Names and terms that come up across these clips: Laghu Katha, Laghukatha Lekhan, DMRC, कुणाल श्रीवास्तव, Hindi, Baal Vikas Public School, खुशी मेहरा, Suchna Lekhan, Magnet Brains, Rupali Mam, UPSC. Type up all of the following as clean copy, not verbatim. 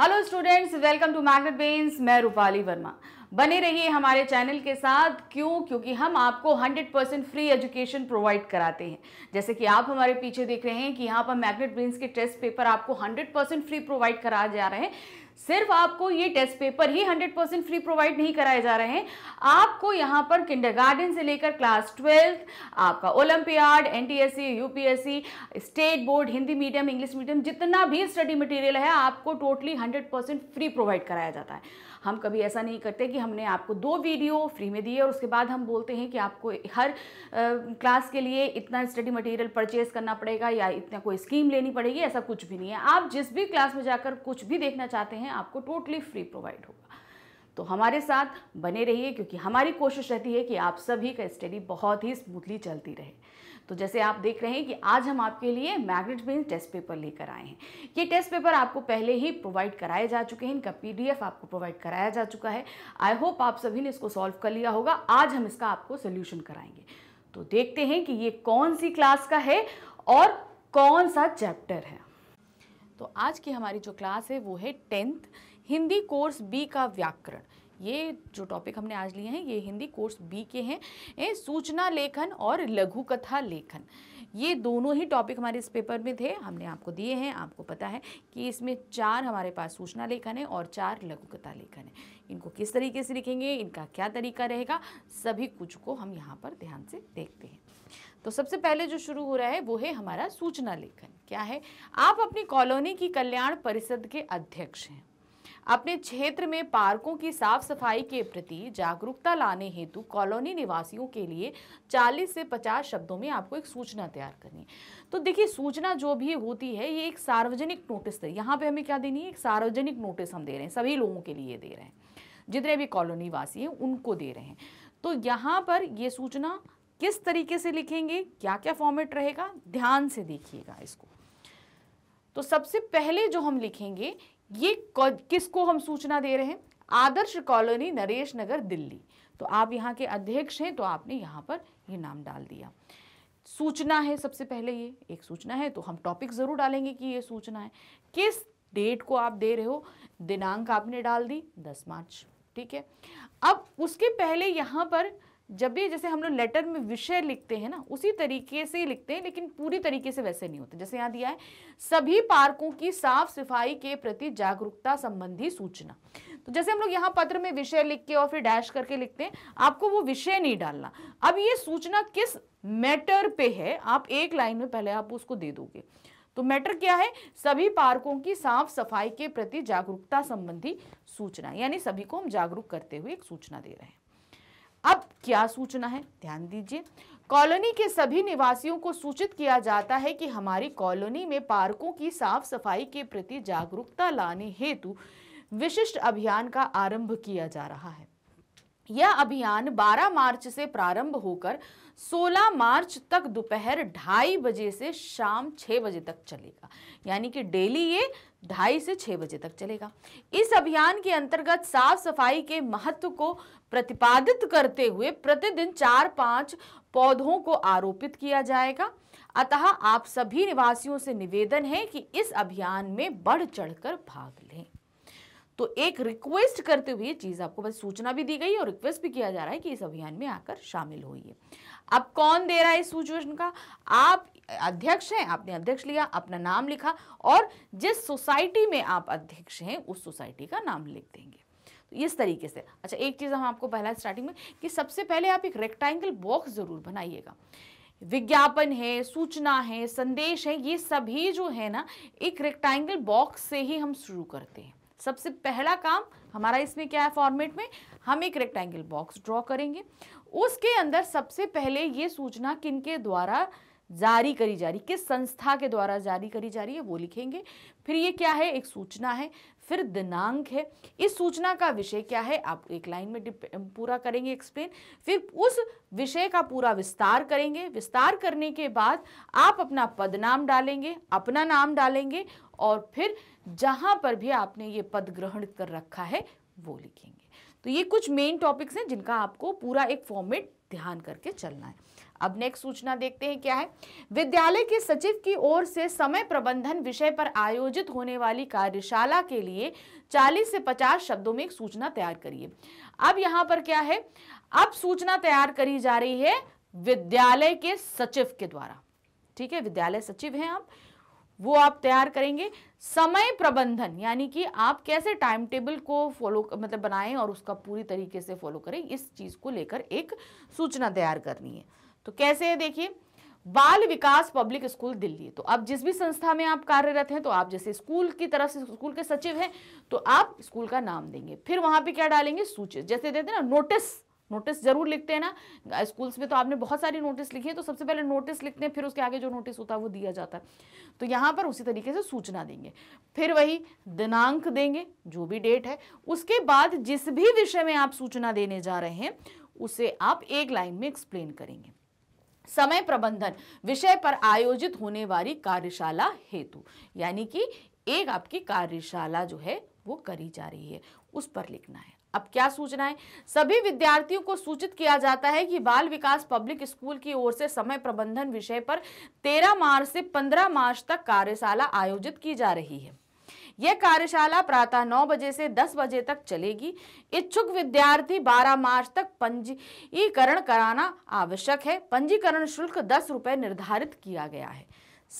Hello students, welcome to Magnet Brains. मैं रूपाली वर्मा। बने रहिए हमारे चैनल के साथ। क्योंकि हम आपको 100% फ्री एजुकेशन प्रोवाइड कराते हैं। जैसे कि आप हमारे पीछे देख रहे हैं कि यहाँ पर मैग्नेट ब्रेन्स के टेस्ट पेपर आपको 100% फ्री प्रोवाइड कराए जा रहे हैं। सिर्फ आपको ये टेस्ट पेपर ही 100% फ्री प्रोवाइड नहीं कराए जा रहे हैं, आपको यहाँ पर किंडरगार्टन से लेकर क्लास 12, आपका Olympiad, NTSC, UPSC, state board, Hindi medium, English medium, जितना भी स्टडी मटेरियल है आपको टोटली 100% फ्री प्रोवाइड कराया जाता है। हम कभी ऐसा नहीं करते कि हमने आपको 2 वीडियो फ्री में दिए और उसके बाद हम बोलते हैं कि आपको हर क्लास के लिए इतना स्टडी मटेरियल परचेज करना पड़ेगा या इतना कोई स्कीम लेनी पड़ेगी। ऐसा कुछ भी नहीं है। आप जिस भी क्लास में जाकर कुछ भी देखना चाहते हैं आपको टोटली फ्री प्रोवाइड होगा। तो हमारे साथ बने रहिए क्योंकि हमारी कोशिश रहती है कि आप सभी का स्टडी बहुत ही स्मूथली चलती रहे। तो जैसे आप देख रहे हैं कि आज हम आपके लिए मैग्नेट ब्रेन्स टेस्ट पेपर लेकर आए हैं। ये टेस्ट पेपर आपको पहले ही प्रोवाइड कराए जा चुके हैं, इनका PDF आपको प्रोवाइड कराया जा चुका है। आई होप आप सभी ने इसको सॉल्व कर लिया होगा। आज हम इसका आपको सोल्यूशन कराएंगे। तो देखते हैं कि ये कौन सी क्लास का है और कौन सा चैप्टर है। तो आज की हमारी जो क्लास है वो है 10th हिंदी कोर्स B का व्याकरण। ये जो टॉपिक हमने आज लिए हैं ये हिंदी कोर्स B के हैं। सूचना लेखन और लघु कथा लेखन, ये दोनों ही टॉपिक हमारे इस पेपर में थे, हमने आपको दिए हैं। आपको पता है कि इसमें 4 हमारे पास सूचना लेखन है और 4 लघु कथा लेखन है। इनको किस तरीके से लिखेंगे, इनका क्या तरीका रहेगा, सभी कुछ को हम यहाँ पर ध्यान से देखते हैं। तो सबसे पहले जो शुरू हो रहा है वो है हमारा सूचना लेखन। क्या है, आप अपनी कॉलोनी की कल्याण परिषद के अध्यक्ष हैं। अपने क्षेत्र में पार्कों की साफ सफाई के प्रति जागरूकता लाने हेतु कॉलोनी निवासियों के लिए 40 से 50 शब्दों में आपको एक सूचना तैयार करनी है। तो देखिए, सूचना जो भी होती है ये एक सार्वजनिक नोटिस है। यहाँ पे हमें क्या देनी है, एक सार्वजनिक नोटिस हम दे रहे हैं, सभी लोगों के लिए दे रहे हैं, जितने भी कॉलोनी निवासी हैं उनको दे रहे हैं। तो यहाँ पर ये सूचना किस तरीके से लिखेंगे, क्या क्या फॉर्मेट रहेगा, ध्यान से देखिएगा इसको। तो सबसे पहले जो हम लिखेंगे ये किसको हम सूचना दे रहे हैं, आदर्श कॉलोनी नरेश नगर दिल्ली। तो आप यहाँ के अध्यक्ष हैं तो आपने यहाँ पर ये नाम डाल दिया। सूचना है, सबसे पहले ये एक सूचना है तो हम टॉपिक ज़रूर डालेंगे कि ये सूचना है। किस डेट को आप दे रहे हो, दिनांक आपने डाल दी 10 मार्च, ठीक है। अब उसके पहले यहाँ पर जब भी जैसे हम लोग लेटर में विषय लिखते हैं ना, उसी तरीके से लिखते हैं, लेकिन पूरी तरीके से वैसे नहीं होते। जैसे यहाँ दिया है सभी पार्कों की साफ सफाई के प्रति जागरूकता संबंधी सूचना, तो जैसे हम लोग यहाँ पत्र में विषय लिख के और फिर डैश करके लिखते हैं, आपको वो विषय नहीं डालना। अब ये सूचना किस मैटर पे है आप एक लाइन में पहले आप उसको दे दोगे। तो मैटर क्या है, सभी पार्कों की साफ सफाई के प्रति जागरूकता संबंधी सूचना, यानी सभी को हम जागरूक करते हुए एक सूचना दे रहे हैं। अब क्या सूचना है ध्यान दीजिए, कॉलोनी के सभी निवासियों को सूचित किया जाता है कि हमारी कॉलोनी में पार्कों की साफ सफाई के प्रति जागरूकता लाने हेतु विशिष्ट अभियान का आरंभ किया जा रहा है। यह अभियान 12 मार्च से प्रारंभ होकर 16 मार्च तक दोपहर 2:30 बजे से शाम 6 बजे तक चलेगा, यानी कि डेली ये 2:30 से 6 बजे तक चलेगा। इस अभियान के अंतर्गत साफ सफाई के महत्व को प्रतिपादित करते हुए प्रतिदिन 4-5 पौधों को आरोपित किया जाएगा। अतः आप सभी निवासियों से निवेदन है कि इस अभियान में बढ़ चढ़कर भाग लें। तो एक रिक्वेस्ट करते हुए चीज़ आपको बस सूचना भी दी गई और रिक्वेस्ट भी किया जा रहा है कि इस अभियान में आकर शामिल होइए। अब कौन दे रहा है इस सूचना का, आप अध्यक्ष हैं, आपने अध्यक्ष लिया, अपना नाम लिखा और जिस सोसाइटी में आप अध्यक्ष हैं उस सोसाइटी का नाम लिख देंगे। तो इस तरीके से, अच्छा एक चीज़ हम आपको पहला स्टार्टिंग में कि सबसे पहले आप एक रेक्टेंगल बॉक्स ज़रूर बनाइएगा। विज्ञापन है, सूचना है, संदेश है, ये सभी जो है ना एक रेक्टेंगल बॉक्स से ही हम शुरू करते हैं। सबसे पहला काम हमारा इसमें क्या है, फॉर्मेट में हम एक रेक्टेंगल बॉक्स ड्रॉ करेंगे। उसके अंदर सबसे पहले ये सूचना किनके द्वारा जारी करी जा रही, किस संस्था के द्वारा जारी करी जा रही है वो लिखेंगे। फिर ये क्या है, एक सूचना है, फिर दिनांक है, इस सूचना का विषय क्या है आप एक लाइन में पूरा करेंगे एक्सप्लेन, फिर उस विषय का पूरा विस्तार करेंगे। विस्तार करने के बाद आप अपना पदनाम डालेंगे, अपना नाम डालेंगे और फिर जहाँ पर भी आपने ये पद ग्रहण कर रखा है वो लिखेंगे। तो ये कुछ मेन टॉपिक्स हैं जिनका आपको पूरा एक फॉर्मेट ध्यान करके चलना है। अब नेक्स्ट सूचना देखते हैं क्या है। विद्यालय के सचिव की ओर से समय प्रबंधन विषय पर आयोजित होने वाली कार्यशाला के लिए 40 से 50 शब्दों में एक सूचना तैयार करिए। अब यहाँ पर क्या है, अब सूचना तैयार करी जा रही है विद्यालय के सचिव के द्वारा, ठीक है। विद्यालय सचिव हैं आप, वो आप तैयार करेंगे। समय प्रबंधन यानी कि आप कैसे टाइम टेबल को फॉलो मतलब बनाएं और उसका पूरी तरीके से फॉलो करें, इस चीज़ को लेकर एक सूचना तैयार करनी है। तो कैसे है देखिए, बाल विकास पब्लिक स्कूल दिल्ली, तो आप जिस भी संस्था में आप कार्यरत हैं, तो आप जैसे स्कूल की तरफ से स्कूल के सचिव हैं तो आप स्कूल का नाम देंगे, फिर वहाँ पे क्या डालेंगे, सूचित। जैसे देते हैं ना नोटिस, नोटिस जरूर लिखते हैं ना स्कूल्स में, तो आपने बहुत सारी नोटिस लिखी है तो सबसे पहले नोटिस लिखते हैं, फिर उसके आगे जो नोटिस होता है वो दिया जाता है। तो यहाँ पर उसी तरीके से सूचना देंगे, फिर वही दिनांक देंगे जो भी डेट है, उसके बाद जिस भी विषय में आप सूचना देने जा रहे हैं उसे आप एक लाइन में एक्सप्लेन करेंगे। समय प्रबंधन विषय पर आयोजित होने वाली कार्यशाला हेतु, यानी कि एक आपकी कार्यशाला जो है वो करी जा रही है, उस पर लिखना है। अब क्या सूचना है, सभी विद्यार्थियों को सूचित किया जाता है कि बाल विकास पब्लिक स्कूल की ओर से समय प्रबंधन विषय पर 13 मार्च से 15 मार्च तक कार्यशाला आयोजित की जा रही है। यह कार्यशाला प्रातः 9 बजे से 10 बजे तक चलेगी। इच्छुक विद्यार्थी 12 मार्च तक पंजीकरण कराना आवश्यक है। पंजीकरण शुल्क 10 रुपये निर्धारित किया गया है।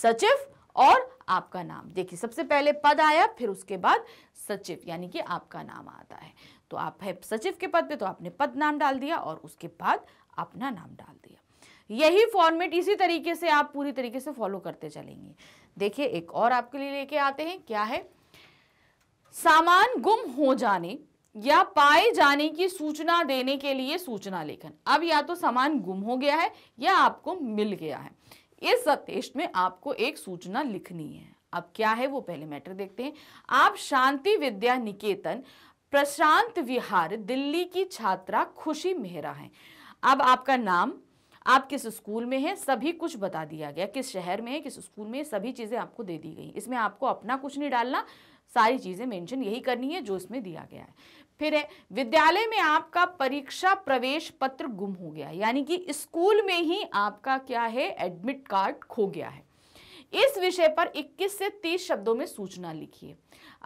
सचिव और आपका नाम, देखिए सबसे पहले पद आया फिर उसके बाद सचिव यानी कि आपका नाम आता है। तो आप है सचिव के पद पे, तो आपने पद नाम डाल दिया और उसके बाद अपना नाम डाल दिया। यही फॉर्मेट इसी तरीके से आप पूरी तरीके से फॉलो करते चलेंगे। देखिए एक और आपके लिए लेके आते हैं, क्या है, सामान गुम हो जाने या पाए जाने की सूचना देने के लिए सूचना लेखन। अब या तो सामान गुम हो गया है या आपको मिल गया है, इस सत्तेश में आपको एक सूचना लिखनी है। अब क्या है वो पहले मैटर देखते हैं। आप शांति विद्या निकेतन प्रशांत विहार दिल्ली की छात्रा खुशी मेहरा हैं। अब आपका नाम, आप किस स्कूल में हैं, सभी कुछ बता दिया गया, किस शहर में है, किस स्कूल में, सभी चीज़ें आपको दे दी गई। इसमें आपको अपना कुछ नहीं डालना, सारी चीज़ें मेंशन यही करनी है जो इसमें दिया गया है। फिर है विद्यालय में आपका परीक्षा प्रवेश पत्र गुम हो गया, यानी कि स्कूल में ही आपका क्या है एडमिट कार्ड खो गया है। इस विषय पर 21 से 30 शब्दों में सूचना लिखिए।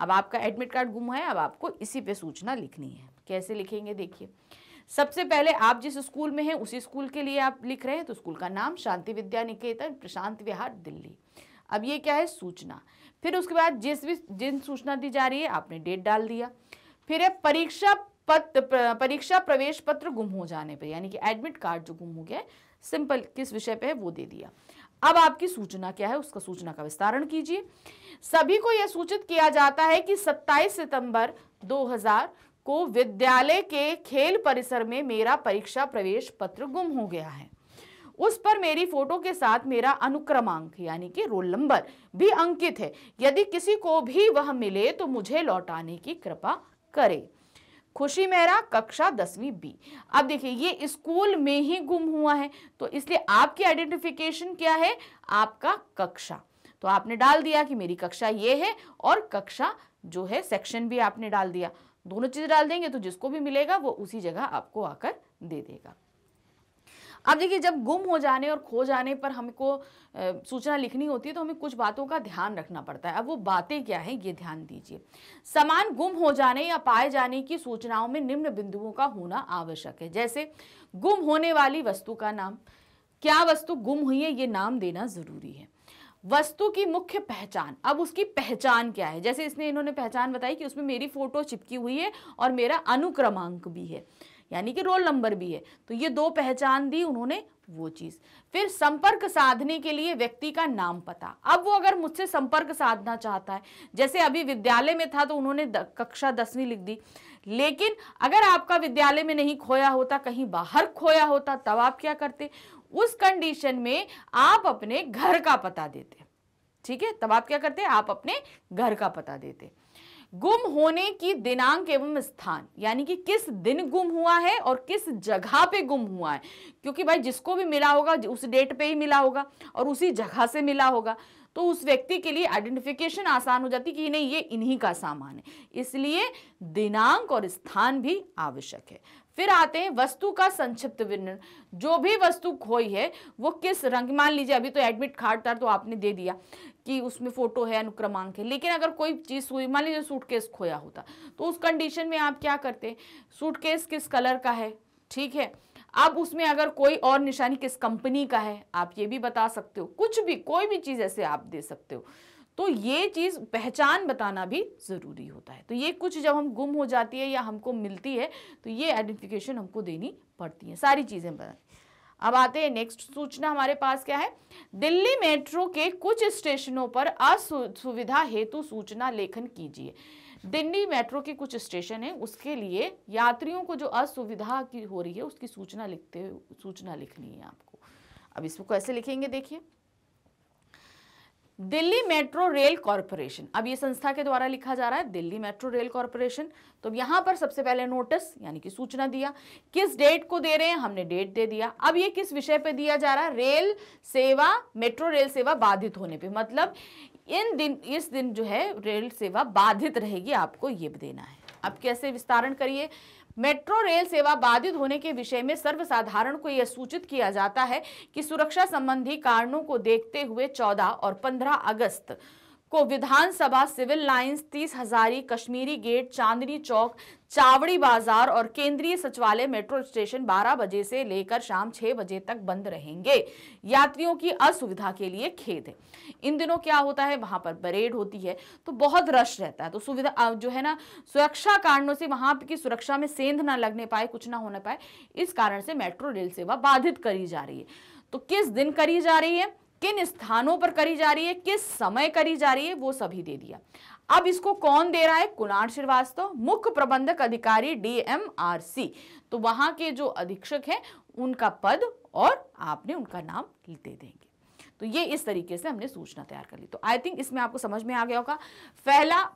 अब आपका एडमिट कार्ड गुम है, अब आपको इसी पे सूचना लिखनी है। कैसे लिखेंगे देखिए, सबसे पहले आप जिस स्कूल में हैं उसी स्कूल के लिए आप लिख रहे हैं, तो स्कूल का नाम शांति विद्या निकेतन प्रशांत विहार दिल्ली। अब ये क्या है सूचना, फिर उसके बाद जिन सूचना दी जा रही है आपने डेट डाल दिया। फिर है परीक्षा प्रवेश पत्र गुम हो जाने पर, यानी कि एडमिट कार्ड जो गुम हो गया है, सिंपल किस विषय पे है वो दे दिया। अब आपकी सूचना क्या है, उसका सूचना का विस्तारण कीजिए। सभी को यह सूचित किया जाता है कि 27 सितंबर 2000 को विद्यालय के खेल परिसर में मेरा परीक्षा प्रवेश पत्र गुम हो गया है। उस पर मेरी फोटो के साथ मेरा अनुक्रमांक यानी कि रोल नंबर भी अंकित है। यदि किसी को भी वह मिले तो मुझे लौटाने की कृपा करे। खुशी मेहरा कक्षा 10वीं B। अब देखिए ये स्कूल में ही गुम हुआ है, तो इसलिए आपकी आइडेंटिफिकेशन क्या है, आपका कक्षा। तो आपने डाल दिया कि मेरी कक्षा ये है और कक्षा जो है सेक्शन भी आपने डाल दिया, दोनों चीज़ डाल देंगे तो जिसको भी मिलेगा वो उसी जगह आपको आकर दे देगा। अब देखिए जब गुम हो जाने और खो जाने पर हमको सूचना लिखनी होती है तो हमें कुछ बातों का ध्यान रखना पड़ता है। अब वो बातें क्या हैं ये ध्यान दीजिए। सामान गुम हो जाने या पाए जाने की सूचनाओं में निम्न बिंदुओं का होना आवश्यक है, जैसे गुम होने वाली वस्तु का नाम, क्या वस्तु गुम हुई है ये नाम देना ज़रूरी है। वस्तु की मुख्य पहचान, अब उसकी पहचान क्या है, जैसे इसने इन्होंने पहचान बताई कि उसमें मेरी फोटो चिपकी हुई है और मेरा अनुक्रमांक भी है यानी कि रोल नंबर भी है, तो ये दो पहचान दी उन्होंने वो चीज़। फिर संपर्क साधने के लिए व्यक्ति का नाम पता, अब वो अगर मुझसे संपर्क साधना चाहता है, जैसे अभी विद्यालय में था तो उन्होंने कक्षा 10वीं लिख दी, लेकिन अगर आपका विद्यालय में नहीं खोया होता कहीं बाहर खोया होता तब आप क्या करते, उस कंडीशन में आप अपने घर का पता देते, ठीक है, तब आप क्या करते आप अपने घर का पता देते। गुम होने की दिनांक एवं स्थान, यानी कि किस दिन गुम हुआ है और किस जगह पे गुम हुआ है, क्योंकि भाई जिसको भी मिला होगा उस डेट पे ही मिला होगा और उसी जगह से मिला होगा, तो उस व्यक्ति के लिए आइडेंटिफिकेशन आसान हो जाती कि नहीं ये इन्हीं का सामान है। इसलिए दिनांक और स्थान भी आवश्यक है। फिर आते हैं वस्तु का संक्षिप्त विवरण। जो भी वस्तु खोई है वो किस रंग, मान लीजिए अभी तो एडमिट कार्ड था तो आपने दे दिया कि उसमें फोटो है, अनुक्रमांक है, लेकिन अगर कोई चीज़ हुई, मान लीजिए सूटकेस खोया होता तो उस कंडीशन में आप क्या करते, सूटकेस किस कलर का है, ठीक है, अब उसमें अगर कोई और निशानी किस कंपनी का है आप ये भी बता सकते हो, कुछ भी कोई भी चीज़ ऐसे आप दे सकते हो। तो ये चीज़ पहचान बताना भी ज़रूरी होता है। तो ये कुछ जब हम गुम हो जाती है या हमको मिलती है तो ये आइडेंटिफिकेशन हमको देनी पड़ती है, सारी चीज़ें बतानी। अब आते हैं नेक्स्ट सूचना हमारे पास क्या है, दिल्ली मेट्रो के कुछ स्टेशनों पर असुविधा हेतु सूचना लेखन कीजिए। दिल्ली मेट्रो के कुछ स्टेशन हैं उसके लिए यात्रियों को जो असुविधा की हो रही है उसकी सूचना लिखते हुए सूचना लिखनी है आपको। अब इसको कैसे लिखेंगे देखिए, दिल्ली मेट्रो रेल कॉरपोरेशन, अब ये संस्था के द्वारा लिखा जा रहा है दिल्ली मेट्रो रेल कॉरपोरेशन। तो यहाँ पर सबसे पहले नोटिस यानी कि सूचना दिया, किस डेट को दे रहे हैं हमने डेट दे दिया। अब ये किस विषय पे दिया जा रहा है, रेल सेवा, मेट्रो रेल सेवा बाधित होने पे, मतलब इन दिन इस दिन जो है रेल सेवा बाधित रहेगी, आपको ये देना है। अब कैसे विस्तारण करिए, मेट्रो रेल सेवा बाधित होने के विषय में सर्वसाधारण को यह सूचित किया जाता है कि सुरक्षा संबंधी कारणों को देखते हुए 14 और 15 अगस्त को Vidhan Sabha, Civil Lines, 30 Hazari, Kashmiri Gate, Chandni Chowk, Chawri Bazar और केंद्रीय सचिवालय मेट्रो स्टेशन 12 बजे से लेकर शाम 6 बजे तक बंद रहेंगे। यात्रियों की असुविधा के लिए खेद है। इन दिनों क्या होता है वहाँ पर परेड होती है तो बहुत रश रहता है, तो सुविधा जो है ना सुरक्षा कारणों से वहाँ की सुरक्षा में सेंध ना लगने पाए, कुछ ना होने पाए, इस कारण से मेट्रो रेल सेवा बाधित करी जा रही है। तो किस दिन करी जा रही है, किन स्थानों पर करी जा रही है, किस समय करी जा रही है, वो सभी दे दिया। अब इसको कौन दे रहा है, कुणाल श्रीवास्तव, मुख्य प्रबंधक अधिकारी DMRC, तो वहाँ के जो अधीक्षक हैं उनका पद और आपने उनका नाम दे देंगे। तो ये इस तरीके से हमने सूचना तैयार कर ली। तो आई थिंक इसमें आपको समझ में आ गया होगा।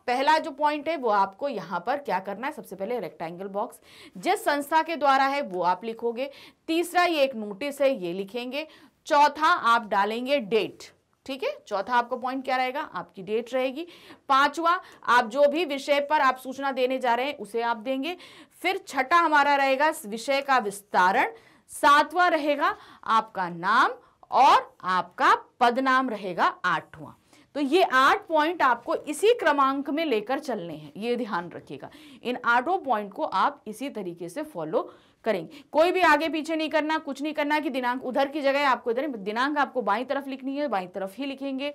पहला जो पॉइंट है वो आपको यहाँ पर क्या करना है, सबसे पहले रेक्टेंगल बॉक्स जिस संस्था के द्वारा है वो आप लिखोगे। तीसरा ये एक नोटिस है ये लिखेंगे। चौथा आप डालेंगे डेट, ठीक है, चौथा आपका पॉइंट क्या रहेगा, आपकी डेट रहेगी। पांचवा आप जो भी विषय पर आप सूचना देने जा रहे हैं उसे आप देंगे। फिर छठा हमारा रहेगा विषय का विस्तारण। सातवां रहेगा आपका नाम और आपका पदनाम रहेगा। आठवां, तो ये 8 पॉइंट आपको इसी क्रमांक में लेकर चलने हैं, ये ध्यान रखिएगा। इन 8 पॉइंट को आप इसी तरीके से फॉलो करेंगे, कोई भी आगे पीछे नहीं करना, कुछ नहीं करना कि दिनांक उधर की जगह आपको इधर, दिनांक आपको बाईं तरफ लिखनी है, बाईं तरफ ही लिखेंगे।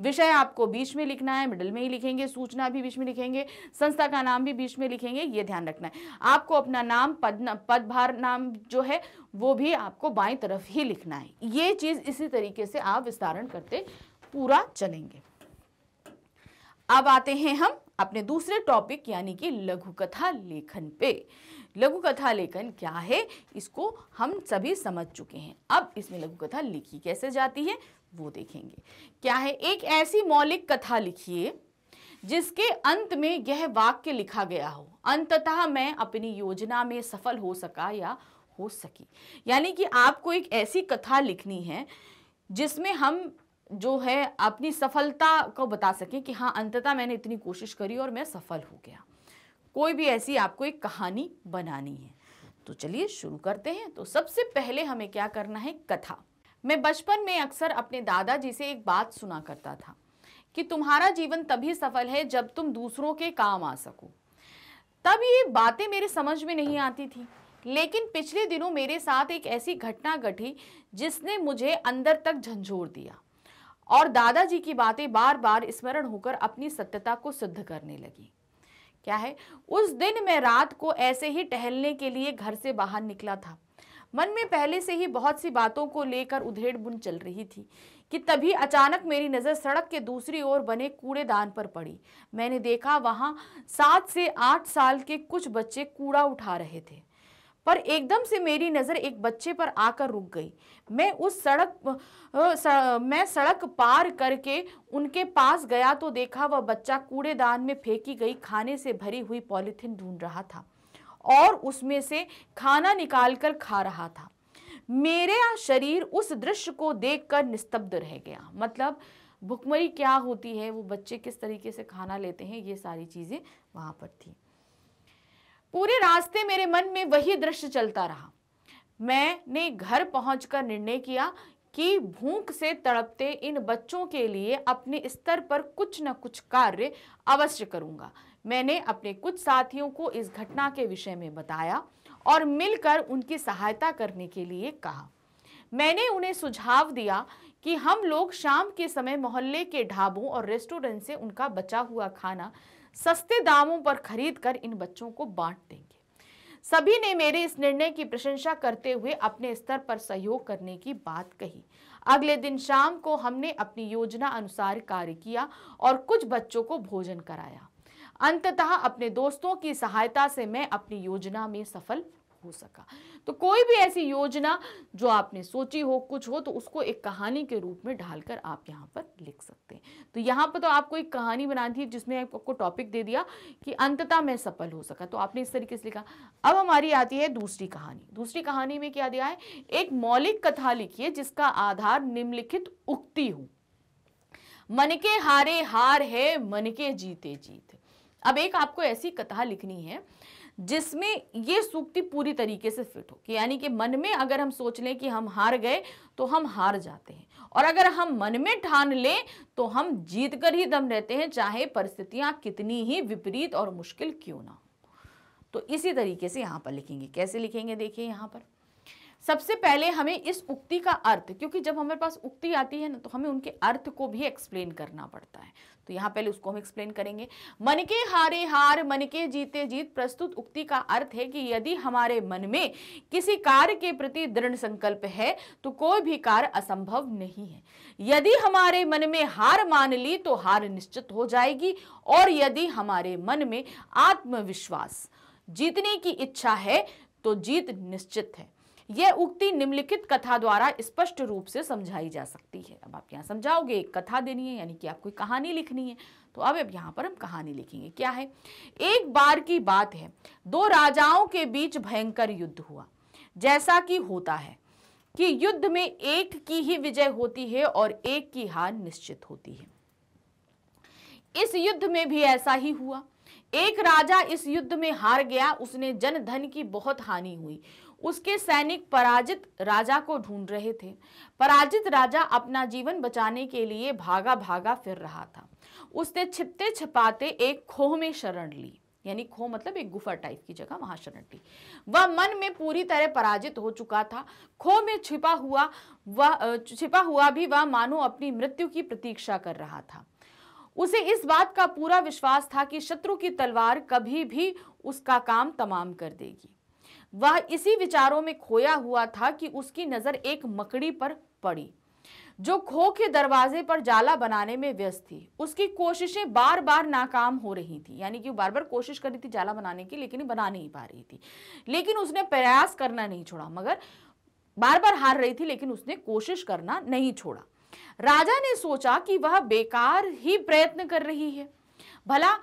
विषय आपको बीच में लिखना है, मिडिल में ही लिखेंगे। सूचना भी बीच में लिखेंगे, संस्था का नाम भी बीच में लिखेंगे, ये ध्यान रखना है। आपको अपना नाम, पदभार नाम जो है वो भी आपको बाईं तरफ ही लिखना है। ये चीज़ इसी तरीके से आप विस्तारण करते पूरा चलेंगे। अब आते हैं हम अपने दूसरे टॉपिक यानी कि लघुकथा लेखन पे। लघुकथा लेखन क्या है इसको हम सभी समझ चुके हैं। अब इसमें लघुकथा लिखी कैसे जाती है वो देखेंगे। क्या है, एक ऐसी मौलिक कथा लिखिए जिसके अंत में यह वाक्य लिखा गया हो, अंततः मैं अपनी योजना में सफल हो सका या हो सकी। यानी कि आपको एक ऐसी कथा लिखनी है जिसमें हम जो है अपनी सफलता को बता सकें कि हाँ अंततः मैंने इतनी कोशिश करी और मैं सफल हो गया। कोई भी ऐसी आपको एक कहानी बनानी है। तो चलिए शुरू करते हैं। तो सबसे पहले हमें क्या करना है, कथा। मैं बचपन में अक्सर अपने दादाजी से एक बात सुना करता था कि तुम्हारा जीवन तभी सफल है जब तुम दूसरों के काम आ सको। तब ये बातें मेरे समझ में नहीं आती थी, लेकिन पिछले दिनों मेरे साथ एक ऐसी घटना घटी जिसने मुझे अंदर तक झंझोर दिया और दादाजी की बातें बार बार स्मरण होकर अपनी सत्यता को सिद्ध करने लगी। क्या है, उस दिन मैं रात को ऐसे ही टहलने के लिए घर से बाहर निकला था। मन में पहले से ही बहुत सी बातों को लेकर उधेड़ बुन चल रही थी कि तभी अचानक मेरी नज़र सड़क के दूसरी ओर बने कूड़ेदान पर पड़ी। मैंने देखा वहाँ 7 से 8 साल के कुछ बच्चे कूड़ा उठा रहे थे, पर एकदम से मेरी नज़र एक बच्चे पर आकर रुक गई। मैं सड़क पार करके उनके पास गया तो देखा वह बच्चा कूड़ेदान में फेंकी गई खाने से भरी हुई पॉलीथीन ढूंढ रहा था और उसमें से खाना निकालकर खा रहा था। मेरा शरीर उस दृश्य को देखकर निस्तब्ध रह गया। मतलब भुखमरी क्या होती है, वो बच्चे किस तरीके से खाना लेते हैं, ये सारी चीज़ें वहाँ पर थी। पूरे रास्ते मेरे मन में वही दृश्य चलता रहा। मैंने घर पहुंचकर निर्णय किया कि भूख से तड़पते इन बच्चों के लिए अपने स्तर पर कुछ न कुछ कार्य अवश्य करूंगा। मैंने अपने कुछ साथियों को इस घटना के विषय में बताया और मिलकर उनकी सहायता करने के लिए कहा। मैंने उन्हें सुझाव दिया कि हम लोग शाम के समय मोहल्ले के ढाबों और रेस्टोरेंट से उनका बचा हुआ खाना सस्ते दामों पर खरीदकर इन बच्चों को बांट देंगे। सभी ने मेरे इस निर्णय की प्रशंसा करते हुए अपने स्तर पर सहयोग करने की बात कही। अगले दिन शाम को हमने अपनी योजना अनुसार कार्य किया और कुछ बच्चों को भोजन कराया। अंततः अपने दोस्तों की सहायता से मैं अपनी योजना में सफल हो सका। तो कोई भी ऐसी योजना जो आपने सोची हो, कुछ हो, तो उसको एक कहानी के रूप में ढालकर आप यहाँ पर लिख सकते हैं। तो यहाँ पर तो आपको एक कहानी बनानी थी जिसमें आपको टॉपिक दे दिया कि अंततः मैं सफल हो सका, तो आपने इस तरीके से लिखा। अब हमारी आती है दूसरी कहानी। दूसरी कहानी में क्या दिया है, एक मौलिक कथा लिखिए जिसका आधार निम्नलिखित उक्ति हो। मन के हारे हार है, मन के जीते जीत। अब एक आपको ऐसी कथा लिखनी है जिसमें ये सूक्ति पूरी तरीके से फिट हो, कि यानी कि मन में अगर हम सोच लें कि हम हार गए तो हम हार जाते हैं, और अगर हम मन में ठान लें तो हम जीत कर ही दम रहते हैं, चाहे परिस्थितियां कितनी ही विपरीत और मुश्किल क्यों ना हो। तो इसी तरीके से यहाँ पर लिखेंगे। कैसे लिखेंगे, देखिए यहाँ पर सबसे पहले हमें इस उक्ति का अर्थ, क्योंकि जब हमारे पास उक्ति आती है ना तो हमें उनके अर्थ को भी एक्सप्लेन करना पड़ता है, तो यहाँ पहले उसको हम एक्सप्लेन करेंगे। मन के हारे हार, मन के जीते जीत। प्रस्तुत उक्ति का अर्थ है कि यदि हमारे मन में किसी कार्य के प्रति दृढ़ संकल्प है तो कोई भी कार्य असंभव नहीं है। यदि हमारे मन में हार मान ली तो हार निश्चित हो जाएगी, और यदि हमारे मन में आत्मविश्वास, जीतने की इच्छा है तो जीत निश्चित है। यह उक्ति निम्नलिखित कथा द्वारा स्पष्ट रूप से समझाई जा सकती है। अब आप यहाँ समझाओगे, एक कथा देनी है, यानी कि आपको कहानी लिखनी है, तो अब यहाँ पर हम कहानी लिखेंगे। क्या है, एक बार की बात है, दो राजाओं के बीच भयंकर युद्ध हुआ। जैसा कि होता है कि युद्ध में एक की ही विजय होती है और एक की हार निश्चित होती है। इस युद्ध में भी ऐसा ही हुआ। एक राजा इस युद्ध में हार गया, उसने जन धन की बहुत हानि हुई। उसके सैनिक पराजित राजा को ढूंढ रहे थे। पराजित राजा अपना जीवन बचाने के लिए भागा भागा फिर रहा था। उसने छिपते छिपाते एक खोह में शरण ली, यानी खोह मतलब एक गुफा टाइप की जगह, वहां शरण ली। वह मन में पूरी तरह पराजित हो चुका था। खोह में छिपा हुआ भी वह मानो अपनी मृत्यु की प्रतीक्षा कर रहा था। उसे इस बात का पूरा विश्वास था कि शत्रु की तलवार कभी भी उसका काम तमाम कर देगी। वह इसी विचारों में खोया हुआ था कि उसकी नजर एक मकड़ी पर पड़ी जो खोह के दरवाजे पर जाला बनाने में व्यस्त थी। उसकी कोशिशें बार बार नाकाम हो रही थी, यानी कि वो बार बार कोशिश कर रही थी जाला बनाने की, लेकिन बना नहीं पा रही थी। लेकिन उसने प्रयास करना नहीं छोड़ा, मगर बार बार हार रही थी, लेकिन उसने कोशिश करना नहीं छोड़ा। राजा ने सोचा कि वह बेकार ही प्रयत्न कर रही है, भला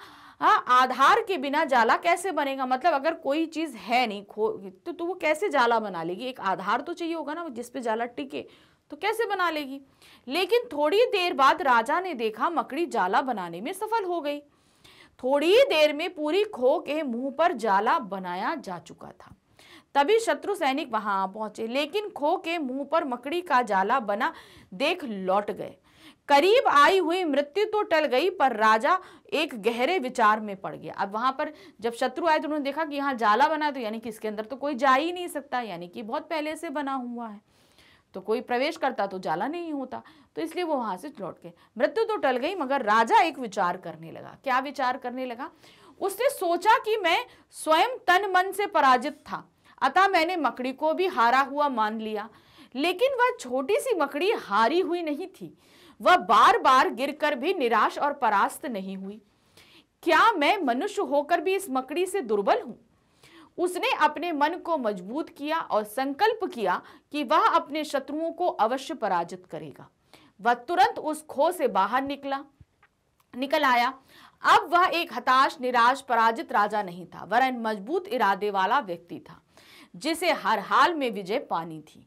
आधार के बिना जाला कैसे बनेगा, मतलब अगर कोई चीज़ है नहीं तो वो कैसे जाला बना लेगी, एक आधार तो चाहिए होगा ना जिस पे जाला टिके, तो कैसे बना लेगी। लेकिन थोड़ी देर बाद राजा ने देखा मकड़ी जाला बनाने में सफल हो गई। थोड़ी देर में पूरी खोह के मुंह पर जाला बनाया जा चुका था। तभी शत्रु सैनिक वहां आ पहुंचे, लेकिन खोह के मुंह पर मकड़ी का जाला बना देख लौट गए। करीब आई हुई मृत्यु तो टल गई, पर राजा एक गहरे विचार में पड़ गया। अब वहां पर जब शत्रु आए तो उन्होंने देखा कि यहाँ जाला बना है, तो यानी कि इसके अंदर तो कोई जा ही नहीं सकता, यानी कि बहुत पहले से बना हुआ है, तो कोई प्रवेश करता तो जाला नहीं होता, तो इसलिए वो वहां से लौट गए। मृत्यु तो टल गई, मगर राजा एक विचार करने लगा। क्या विचार करने लगा, उसने सोचा कि मैं स्वयं तन मन से पराजित था, अतः मैंने मकड़ी को भी हारा हुआ मान लिया। लेकिन वह छोटी सी मकड़ी हारी हुई नहीं थी, वह बार बार गिरकर भी निराश और परास्त नहीं हुई। क्या मैं मनुष्य होकर भी इस मकड़ी से दुर्बल हूँ? उसने अपने मन को मजबूत किया और संकल्प किया कि वह अपने शत्रुओं को अवश्य पराजित करेगा। वह तुरंत उस खोह से बाहर निकल आया। अब वह एक हताश, निराश, पराजित राजा नहीं था, वरन मजबूत इरादे वाला व्यक्ति था जिसे हर हाल में विजय पानी थी।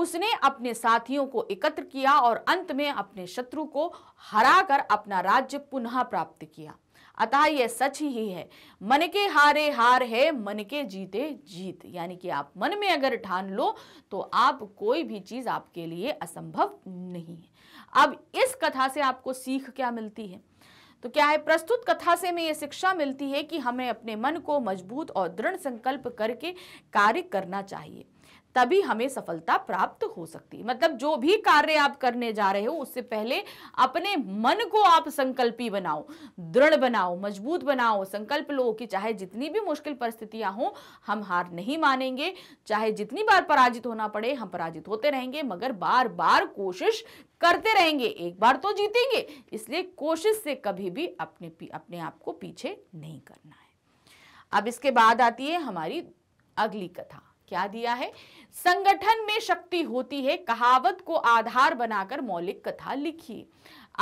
उसने अपने साथियों को एकत्र किया और अंत में अपने शत्रु को हराकर अपना राज्य पुनः प्राप्त किया। अतः यह सच ही है, मन के हारे हार है, मन के जीते जीत। यानी कि आप मन में अगर ठान लो तो आप कोई भी चीज आपके लिए असंभव नहीं है। अब इस कथा से आपको सीख क्या मिलती है? तो क्या है, प्रस्तुत कथा से हमें यह शिक्षा मिलती है कि हमें अपने मन को मजबूत और दृढ़ संकल्प करके कार्य करना चाहिए, तभी हमें सफलता प्राप्त हो सकती है। मतलब जो भी कार्य आप करने जा रहे हो उससे पहले अपने मन को आप संकल्पी बनाओ, दृढ़ बनाओ, मजबूत बनाओ, संकल्प लो कि चाहे जितनी भी मुश्किल परिस्थितियां हों हम हार नहीं मानेंगे, चाहे जितनी बार पराजित होना पड़े हम पराजित होते रहेंगे, मगर बार बार कोशिश करते रहेंगे, एक बार तो जीतेंगे। इसलिए कोशिश से कभी भी अपने आप को पीछे नहीं करना है। अब इसके बाद आती है हमारी अगली कथा। क्या दिया है? संगठन में शक्ति होती है, कहावत को आधार बनाकर मौलिक कथा लिखिए।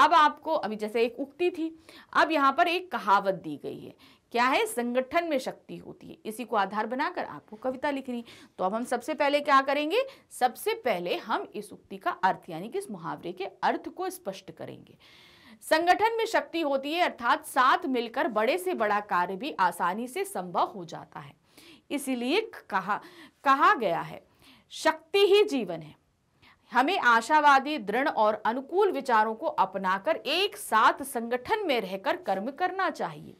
अब आपको अभी जैसे एक उक्ति थी, अब यहाँ पर एक कहावत दी गई है। क्या है? संगठन में शक्ति होती है, इसी को आधार बनाकर आपको कविता लिखनी है। तो अब हम सबसे पहले क्या करेंगे? सबसे पहले हम इस उक्ति का अर्थ यानी कि इस मुहावरे के अर्थ को स्पष्ट करेंगे। संगठन में शक्ति होती है अर्थात साथ मिलकर बड़े से बड़ा कार्य भी आसानी से संभव हो जाता है। इसीलिए कहा गया है शक्ति ही जीवन है। हमें आशावादी, दृढ़ और अनुकूल विचारों को अपनाकर एक साथ संगठन में रहकर कर्म करना चाहिए।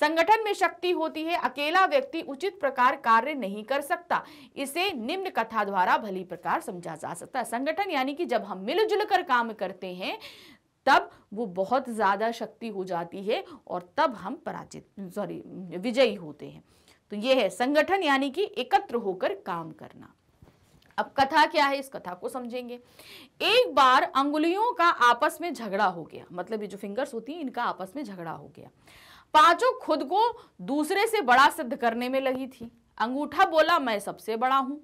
संगठन में शक्ति होती है, अकेला व्यक्ति उचित प्रकार कार्य नहीं कर सकता। इसे निम्न कथा द्वारा भली प्रकार समझा जा सकता है। संगठन यानी कि जब हम मिलजुल कर काम करते हैं तब वो बहुत ज्यादा शक्ति हो जाती है और तब हम विजयी होते हैं। तो ये है संगठन यानी कि एकत्र होकर काम करना। अब कथा क्या है, इस कथा को समझेंगे। एक बार अंगुलियों का आपस में झगड़ा हो गया, मतलब ये जो फिंगर्स होती हैं इनका आपस में झगड़ा हो गया। पांचों खुद को दूसरे से बड़ा सिद्ध करने में लगी थी। अंगूठा बोला मैं सबसे बड़ा हूँ,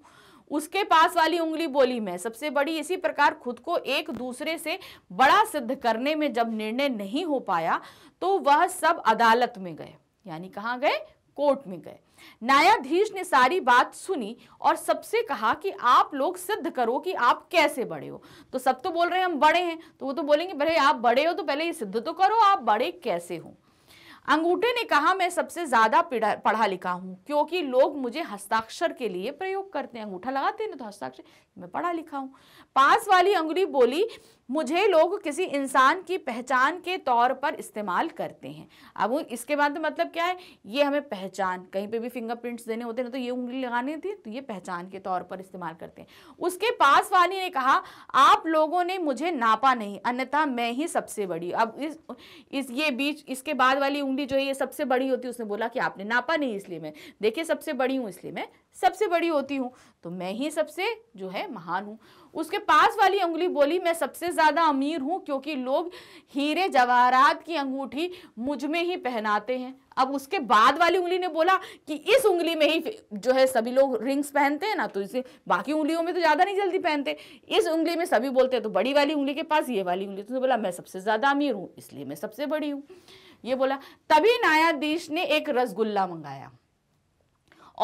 उसके पास वाली उंगली बोली मैं सबसे बड़ी। इसी प्रकार खुद को एक दूसरे से बड़ा सिद्ध करने में जब निर्णय नहीं हो पाया तो वह सब अदालत में गए, यानी कहाँ गए? कोर्ट में गए। न्यायाधीश ने सारी बात सुनी और सबसे कहा कि आप लोग सिद्ध करो कि आप कैसे बड़े हो। तो सब तो बोल रहे हैं हम बड़े हैं, तो वो तो बोलेंगे भाई आप बड़े हो तो पहले ये सिद्ध तो करो आप बड़े कैसे हो। अंगूठे ने कहा मैं सबसे ज्यादा पढ़ा लिखा हूँ क्योंकि लोग मुझे हस्ताक्षर के लिए प्रयोग करते हैं, अंगूठा लगाते हैं ना, तो हस्ताक्षर, मैं पढ़ा लिखा हूँ। पास वाली अंगुली बोली मुझे लोग किसी इंसान की पहचान के तौर पर इस्तेमाल करते हैं। अब इसके बाद मतलब क्या है, ये हमें पहचान, कहीं पे भी फिंगरप्रिंट्स देने होते हैं तो ये उंगली लगानी थी, तो ये पहचान के तौर पर इस्तेमाल करते हैं। उसके पास वाली ने कहा आप लोगों ने मुझे नापा नहीं, अन्यथा मैं ही सबसे बड़ी। अब इसके बाद वाली उंगली जो है ये सबसे बड़ी होती है, उसने बोला कि आपने नापा नहीं इसलिए मैं, देखिए सबसे बड़ी हूँ इसलिए मैं सबसे बड़ी होती हूँ, तो मैं ही सबसे जो है महान हूँ। उसके पास वाली अंगुली बोली मैं सबसे ज़्यादा अमीर हूँ क्योंकि लोग हीरे जवाहरात की अंगूठी मुझ में ही पहनाते हैं। अब उसके बाद वाली उंगली ने बोला कि इस उंगली में ही जो है सभी लोग रिंग्स पहनते हैं ना, तो इसे बाकी उंगलियों में तो ज़्यादा नहीं जल्दी पहनते, इस उंगली में सभी बोलते हैं, तो बड़ी वाली उंगली के पास ये वाली उंगली, तो बोला मैं सबसे ज़्यादा अमीर हूँ इसलिए मैं सबसे बड़ी हूँ, ये बोला। तभी न्यायाधीश ने एक रसगुल्ला मंगाया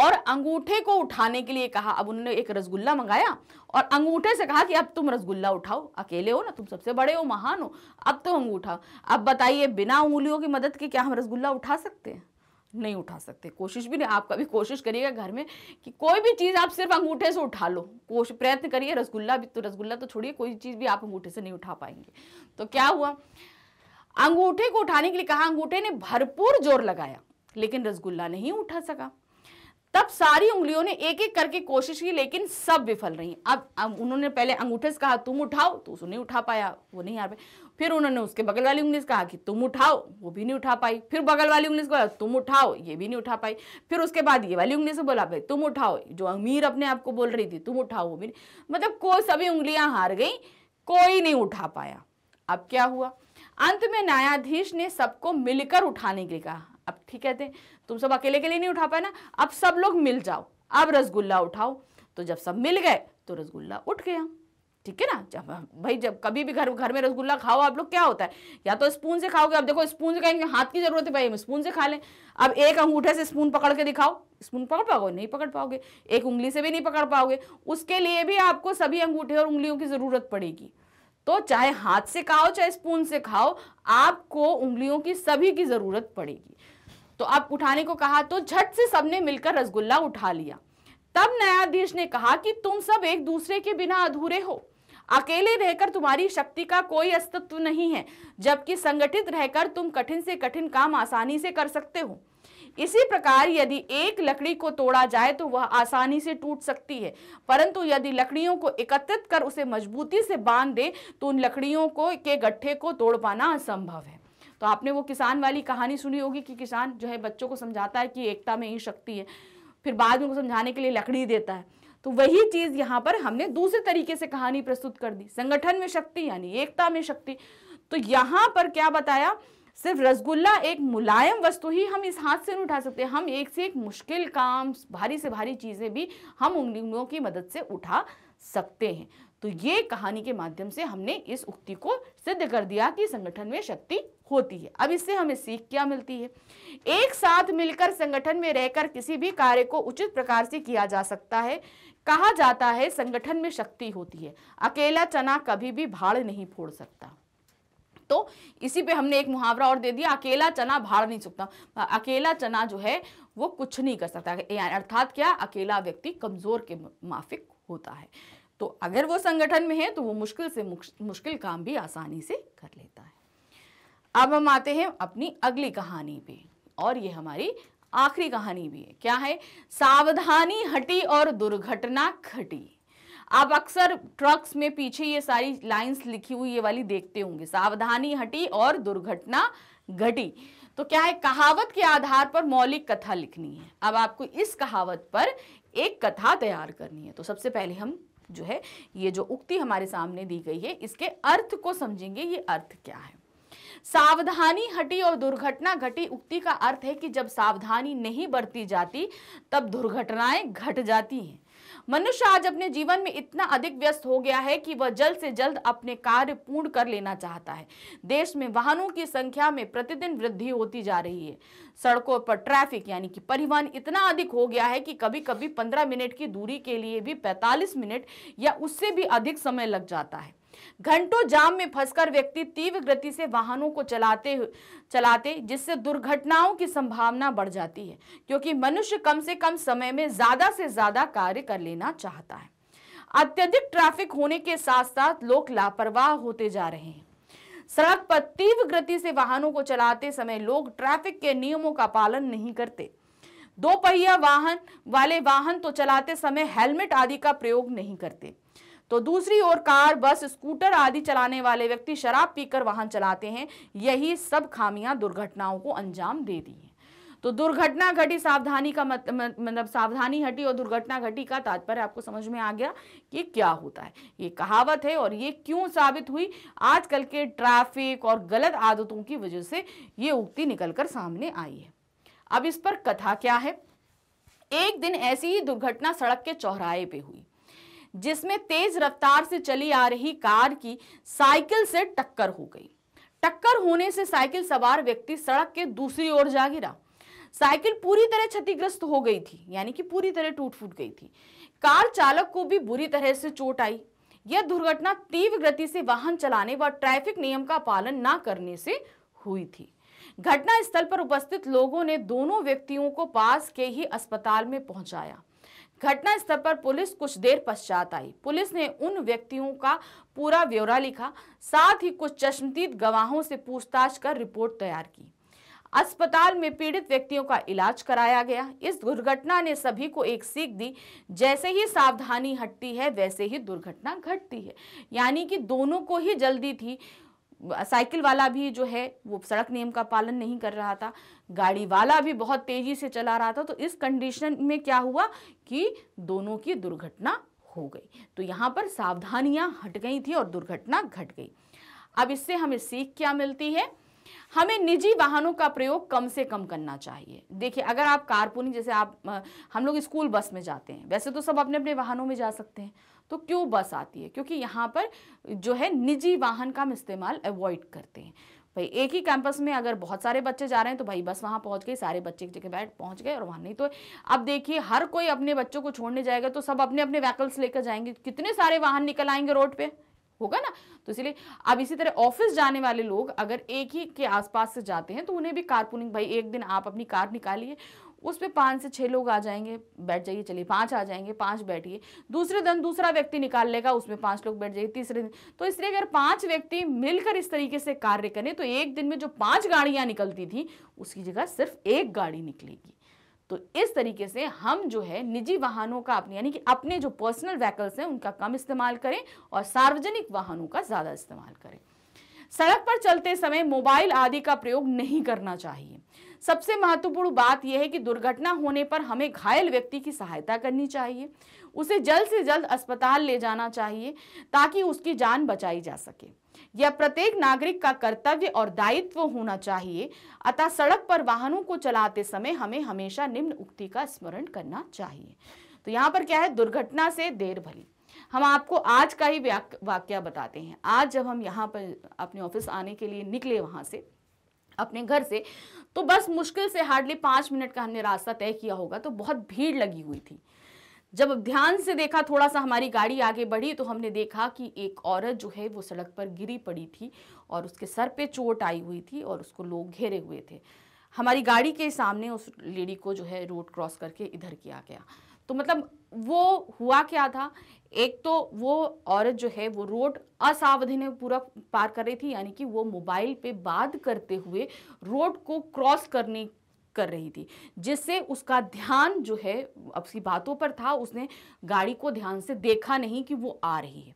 और अंगूठे को उठाने के लिए कहा। अब उन्होंने एक रसगुल्ला मंगाया और अंगूठे से कहा कि अब तुम रसगुल्ला उठाओ, अकेले हो ना, तुम सबसे बड़े हो, महान हो, अब तुम अंगूठा। अब बताइए बिना उंगलियों की मदद के क्या हम रसगुल्ला उठा सकते हैं? नहीं उठा सकते। कोशिश भी नहीं, आप कभी कोशिश करिएगा घर में कि कोई भी चीज़ आप सिर्फ अंगूठे से उठा लो, कोशिश प्रयत्न करिए। रसगुल्ला तो छोड़िए, कोई चीज़ भी आप अंगूठे से नहीं उठा पाएंगे। तो क्या हुआ, अंगूठे को उठाने के लिए कहा, अंगूठे ने भरपूर जोर लगाया लेकिन रसगुल्ला नहीं उठा सका। तब सारी उंगलियों ने एक एक करके कोशिश की लेकिन सब विफल रही। अब उन्होंने पहले अंगूठे से कहा तुम उठाओ, तो उसने उठा पाया, वो नहीं हार पाई। फिर उन्होंने उसके बगल वाली उंगली से कहा कि तुम उठाओ, वो भी नहीं उठा पाई। फिर बगल वाली उंगली से बोला तुम उठाओ, ये भी नहीं उठा पाई। फिर उसके बाद ये वाली उंगली से बोला भाई तुम उठाओ, जो अमीर अपने आप को बोल रही थी तुम उठाओ, वो भी नहीं। मतलब कोई सभी उंगलियां हार गई, कोई नहीं उठा पाया। अब क्या हुआ, अंत में न्यायाधीश ने सबको मिलकर उठाने के लिए कहा। अब ठीक कहते हैं तुम सब अकेले के लिए नहीं उठा पाए ना, अब सब लोग मिल जाओ, अब रसगुल्ला उठाओ। तो जब सब मिल गए तो रसगुल्ला उठ गया। ठीक है ना भाई, जब कभी भी घर में रसगुल्ला खाओ आप लोग, क्या होता है या तो स्पून से खाओगे, अब देखो स्पून से खाएंगे, हाथ की जरूरत है भाई, हम स्पून से खा लें। अब एक अंगूठे से स्पून पकड़ के दिखाओ, स्पून पकड़ पाओगे? नहीं पकड़ पाओगे। एक उंगली से भी नहीं पकड़ पाओगे, उसके लिए भी आपको सभी अंगूठे और उंगलियों की ज़रूरत पड़ेगी। तो चाहे हाथ से खाओ चाहे स्पून से खाओ, आपको उंगलियों की सभी की ज़रूरत पड़ेगी। तो आप उठाने को कहा तो झट से सबने मिलकर रसगुल्ला उठा लिया। तब न्यायाधीश ने कहा कि तुम सब एक दूसरे के बिना अधूरे हो, अकेले रहकर तुम्हारी शक्ति का कोई अस्तित्व नहीं है, जबकि संगठित रहकर तुम कठिन से कठिन काम आसानी से कर सकते हो। इसी प्रकार यदि एक लकड़ी को तोड़ा जाए तो वह आसानी से टूट सकती है, परंतु यदि लकड़ियों को एकत्रित कर उसे मजबूती से बांध दे तो उन लकड़ियों को के गट्ठे को तोड़ पाना असंभव है। तो आपने वो किसान वाली कहानी सुनी होगी कि किसान जो है बच्चों को समझाता है कि एकता में ही शक्ति है, फिर बाद में उनको समझाने के लिए लकड़ी देता है। तो वही चीज़ यहाँ पर हमने दूसरे तरीके से कहानी प्रस्तुत कर दी, संगठन में शक्ति यानी एकता में शक्ति। तो यहाँ पर क्या बताया, सिर्फ रसगुल्ला एक मुलायम वस्तु ही हम इस हाथ से नहीं उठा सकते, हम एक से एक मुश्किल काम, भारी से भारी चीज़ें भी हम उंगलियों की मदद से उठा सकते हैं। तो ये कहानी के माध्यम से हमने इस उक्ति को सिद्ध कर दिया कि संगठन में शक्ति होती है। अब इससे हमें सीख क्या मिलती है, एक साथ मिलकर संगठन में रहकर किसी भी कार्य को उचित प्रकार से किया जा सकता है। कहा जाता है संगठन में शक्ति होती है, अकेला चना कभी भी भाड़ नहीं फोड़ सकता। तो इसी पे हमने एक मुहावरा और दे दिया, अकेला चना भाड़ नहीं सकता, अकेला चना जो है वो कुछ नहीं कर सकता, अर्थात क्या, अकेला व्यक्ति कमजोर के माफिक होता है। तो अगर वो संगठन में है तो वो मुश्किल से मुश्किल काम भी आसानी से कर लेता है। अब हम आते हैं अपनी अगली कहानी पे, और ये हमारी आखिरी कहानी भी है। क्या है, सावधानी हटी और दुर्घटना घटी। आप अक्सर ट्रक्स में पीछे ये सारी लाइंस लिखी हुई ये वाली देखते होंगे, सावधानी हटी और दुर्घटना घटी। तो क्या है, कहावत के आधार पर मौलिक कथा लिखनी है। अब आपको इस कहावत पर एक कथा तैयार करनी है। तो सबसे पहले हम जो है ये जो उक्ति हमारे सामने दी गई है इसके अर्थ को समझेंगे, ये अर्थ क्या है। सावधानी हटी और दुर्घटना घटी उक्ति का अर्थ है कि जब सावधानी नहीं बरती जाती तब दुर्घटनाएं घट जाती हैं। मनुष्य आज अपने जीवन में इतना अधिक व्यस्त हो गया है कि वह जल्द से जल्द अपने कार्य पूर्ण कर लेना चाहता है। देश में वाहनों की संख्या में प्रतिदिन वृद्धि होती जा रही है। सड़कों पर ट्रैफिक यानी कि परिवहन इतना अधिक हो गया है कि कभी कभी 15 मिनट की दूरी के लिए भी 45 मिनट या उससे भी अधिक समय लग जाता है। घंटों जाम में फंसकर व्यक्ति तीव्र गति से वाहनों को चलाते जिससे दुर्घटनाओं की संभावना बढ़ जाती है, क्योंकि मनुष्य कम से कम समय में ज्यादा से ज्यादा कार्य कर लेना चाहता है। अत्यधिक ट्रैफिक होने के साथ साथ लोग लापरवाह होते जा रहे हैं। सड़क पर तीव्र गति से वाहनों को चलाते समय लोग ट्रैफिक के नियमों का पालन नहीं करते। दो पहिया वाहन वाले वाहन तो चलाते समय हेलमेट आदि का प्रयोग नहीं करते। तो दूसरी ओर कार, बस, स्कूटर आदि चलाने वाले व्यक्ति शराब पीकर वाहन चलाते हैं। यही सब खामियां दुर्घटनाओं को अंजाम दे दी हैं। तो दुर्घटना घटी, सावधानी का मतलब सावधानी हटी और दुर्घटना घटी का तात्पर्य आपको समझ में आ गया कि क्या होता है। ये कहावत है और ये क्यों साबित हुई, आजकल के ट्रैफिक और गलत आदतों की वजह से ये उक्ति निकल कर सामने आई है। अब इस पर कथा क्या है। एक दिन ऐसी ही दुर्घटना सड़क के चौराहे पे हुई, जिसमें तेज रफ्तार से चली आ रही कार की साइकिल से टक्कर हो गई। टक्कर होने से साइकिल सवार व्यक्ति सड़क के दूसरी ओर जा गिरा। साइकिल पूरी तरह क्षतिग्रस्त हो गई थी, यानी कि पूरी तरह टूट फूट गई थी। कार चालक को भी बुरी तरह से चोट आई। यह दुर्घटना तीव्र गति से वाहन चलाने व ट्रैफिक नियम का पालन न करने से हुई थी। घटना स्थल पर उपस्थित लोगों ने दोनों व्यक्तियों को पास के ही अस्पताल में पहुंचाया। घटना स्थल पर पुलिस कुछ देर पश्चात आई। पुलिस ने उन व्यक्तियों का पूरा ब्यौरा लिखा, साथ ही कुछ चश्मदीद गवाहों से पूछताछ कर रिपोर्ट तैयार की। अस्पताल में पीड़ित व्यक्तियों का इलाज कराया गया। इस दुर्घटना ने सभी को एक सीख दी, जैसे ही सावधानी हटती है वैसे ही दुर्घटना घटती है। यानी कि दोनों को ही जल्दी थी, साइकिल वाला भी जो है वो सड़क नियम का पालन नहीं कर रहा था, गाड़ी वाला भी बहुत तेजी से चला रहा था। तो इस कंडीशन में क्या हुआ कि दोनों की दुर्घटना हो गई। तो यहाँ पर सावधानियाँ हट गई थी और दुर्घटना घट गई। अब इससे हमें सीख क्या मिलती है हमें निजी वाहनों का प्रयोग कम से कम करना चाहिए। देखिए, अगर आप कारपूलिंग, जैसे आप हम लोग स्कूल बस में जाते हैं, वैसे तो सब अपने अपने वाहनों में जा सकते हैं, तो क्यों बस आती है? क्योंकि यहाँ पर जो है निजी वाहन का हम इस्तेमाल अवॉइड करते हैं। भाई एक ही कैंपस में अगर बहुत सारे बच्चे जा रहे हैं तो भाई बस वहाँ पहुँच गई, सारे बच्चे एक जगह पहुँच गए और वहाँ नहीं। तो अब देखिए, हर कोई अपने बच्चों को छोड़ने जाएगा तो सब अपने अपने व्हीकल्स लेकर जाएंगे, कितने सारे वाहन निकल आएंगे रोड पे, होगा ना। तो इसलिए अब इसी तरह ऑफिस जाने वाले लोग अगर एक ही के आसपास से जाते हैं तो उन्हें भी कारपूलिंग, भाई एक दिन आप अपनी कार निकालिए, उस पर 5 से 6 लोग आ जाएंगे, बैठ जाइए, चलिए 5 आ जाएंगे, 5 बैठिए, दूसरे दिन दूसरा व्यक्ति निकाल लेगा, उसमें 5 लोग बैठ जाइए, तीसरे दिन। तो इसलिए अगर 5 व्यक्ति मिलकर इस तरीके से कार्य करें तो एक दिन में जो 5 गाड़ियां निकलती थी उसकी जगह सिर्फ 1 गाड़ी निकलेगी। तो इस तरीके से हम जो है निजी वाहनों का अपने, यानी कि अपने जो पर्सनल व्हीकल्स हैं उनका कम इस्तेमाल करें और सार्वजनिक वाहनों का ज़्यादा इस्तेमाल करें। सड़क पर चलते समय मोबाइल आदि का प्रयोग नहीं करना चाहिए। सबसे महत्वपूर्ण बात यह है कि दुर्घटना होने पर हमें घायल व्यक्ति की सहायता करनी चाहिए, उसे जल्द से जल्द अस्पताल ले जाना चाहिए ताकि उसकी जान बचाई जा सके। यह प्रत्येक नागरिक का कर्तव्य और दायित्व होना चाहिए। अतः सड़क पर वाहनों को चलाते समय हमें हमेशा निम्न उक्ति का स्मरण करना चाहिए। तो यहाँ पर क्या है, दुर्घटना से देर भली। हम आपको आज का ही वाकया बताते हैं। आज जब हम यहाँ पर अपने ऑफिस आने के लिए निकले वहाँ से, अपने घर से, तो बस मुश्किल से हार्डली 5 मिनट का हमने रास्ता तय किया होगा, तो बहुत भीड़ लगी हुई थी। जब ध्यान से देखा, थोड़ा सा हमारी गाड़ी आगे बढ़ी तो हमने देखा कि एक औरत जो है वो सड़क पर गिरी पड़ी थी और उसके सर पे चोट आई हुई थी और उसको लोग घेरे हुए थे। हमारी गाड़ी के सामने उस लेडी को जो है रोड क्रॉस करके इधर किया गया। तो मतलब वो हुआ क्या था, एक तो वो औरत जो है वो रोड असावधानी में पूरा पार कर रही थी, यानी कि वो मोबाइल पे बात करते हुए रोड को क्रॉस कर रही थी, जिससे उसका ध्यान जो है अपनी बातों पर था, उसने गाड़ी को ध्यान से देखा नहीं कि वो आ रही है।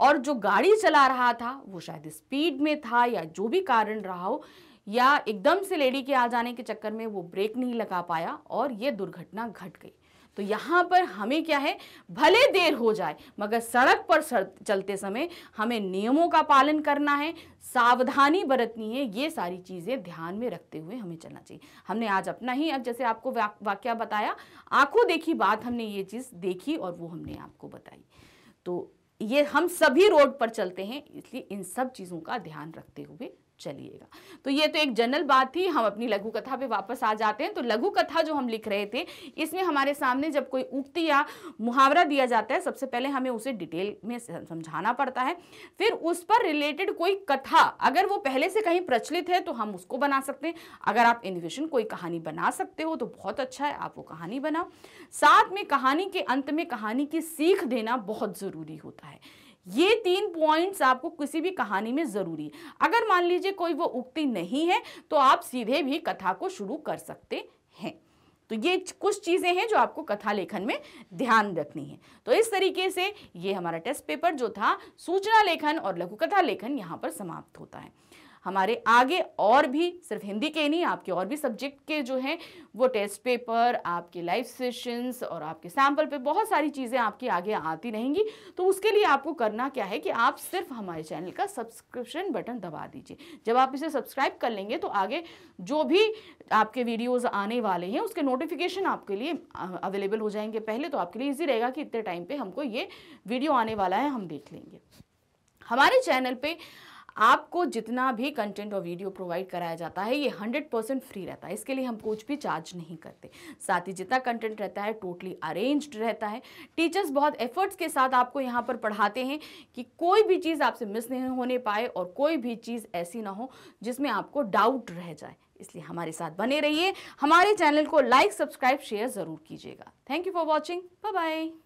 और जो गाड़ी चला रहा था वो शायद स्पीड में था या जो भी कारण रहा हो, या एकदम से लेडी के आ जाने के चक्कर में वो ब्रेक नहीं लगा पाया और ये दुर्घटना घट गई। तो यहाँ पर हमें क्या है, भले देर हो जाए मगर सड़क पर चलते समय हमें नियमों का पालन करना है, सावधानी बरतनी है, ये सारी चीज़ें ध्यान में रखते हुए हमें चलना चाहिए। हमने आज अपना ही, अब जैसे आपको वाकया बताया, आंखों देखी बात, हमने ये चीज़ देखी और वो हमने आपको बताई। तो ये हम सभी रोड पर चलते हैं, इसलिए इन सब चीज़ों का ध्यान रखते हुए चलिएगा। तो ये तो एक जनरल बात थी। हम अपनी लघु कथा पे वापस आ जाते हैं। तो लघु कथा जो हम लिख रहे थे, इसमें हमारे सामने जब कोई उक्ति या मुहावरा दिया जाता है, सबसे पहले हमें उसे डिटेल में समझाना पड़ता है, फिर उस पर रिलेटेड कोई कथा अगर वो पहले से कहीं प्रचलित है तो हम उसको बना सकते हैं। अगर आप इनोवेशन कोई कहानी बना सकते हो तो बहुत अच्छा है, आप वो कहानी बनाओ। साथ में कहानी के अंत में कहानी की सीख देना बहुत ज़रूरी होता है। ये 3 पॉइंट्स आपको किसी भी कहानी में ज़रूरी है। अगर मान लीजिए कोई वो उक्ति नहीं है तो आप सीधे भी कथा को शुरू कर सकते हैं। तो ये कुछ चीज़ें हैं जो आपको कथा लेखन में ध्यान रखनी है। तो इस तरीके से ये हमारा टेस्ट पेपर जो था, सूचना लेखन और लघुकथा लेखन, यहाँ पर समाप्त होता है। हमारे आगे और भी, सिर्फ हिंदी के नहीं, आपके और भी सब्जेक्ट के जो हैं वो टेस्ट पेपर, आपके लाइव सेशंस और आपके सैम्पल पे बहुत सारी चीज़ें आपके आगे आती रहेंगी। तो उसके लिए आपको करना क्या है कि आप सिर्फ हमारे चैनल का सब्सक्रिप्शन बटन दबा दीजिए। जब आप इसे सब्सक्राइब कर लेंगे तो आगे जो भी आपके वीडियोज़ आने वाले हैं उसके नोटिफिकेशन आपके लिए अवेलेबल हो जाएंगे पहले, तो आपके लिए ईजी रहेगा कि इतने टाइम पर हमको ये वीडियो आने वाला है, हम देख लेंगे। हमारे चैनल पर आपको जितना भी कंटेंट और वीडियो प्रोवाइड कराया जाता है ये 100% फ्री रहता है। इसके लिए हम कुछ भी चार्ज नहीं करते। साथ ही जितना कंटेंट रहता है टोटली अरेंज्ड रहता है। टीचर्स बहुत एफर्ट्स के साथ आपको यहाँ पर पढ़ाते हैं कि कोई भी चीज़ आपसे मिस नहीं होने पाए और कोई भी चीज़ ऐसी ना हो जिसमें आपको डाउट रह जाए। इसलिए हमारे साथ बने रहिए। हमारे चैनल को लाइक, सब्सक्राइब, शेयर ज़रूर कीजिएगा। Thank you for watching. Bye bye.